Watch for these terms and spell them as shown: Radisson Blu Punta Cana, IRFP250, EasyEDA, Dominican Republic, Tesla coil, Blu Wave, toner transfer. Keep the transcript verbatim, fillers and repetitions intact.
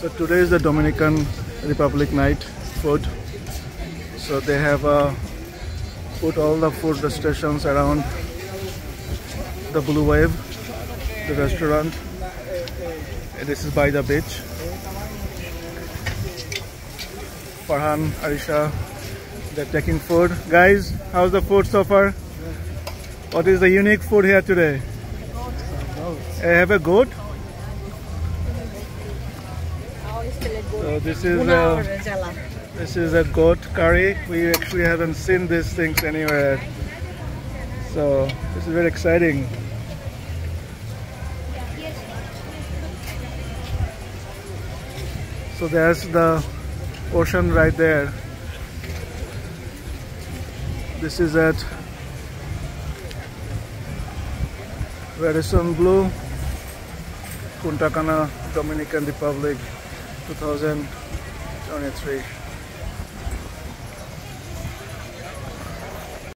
So today is the Dominican Republic night food. So they have uh, put all the food restrictions around the Blu Wave, the restaurant. And this is by the beach. Farhan, Aisha, they're taking food. Guys, how's the food so far? What is the unique food here today? I have a goat. So this is a, this is a goat curry. We actually haven't seen these things anywhere. So this is very exciting. So there's the ocean right there. This is at Radisson Blu Punta Cana, Dominican Republic, two thousand twenty-three.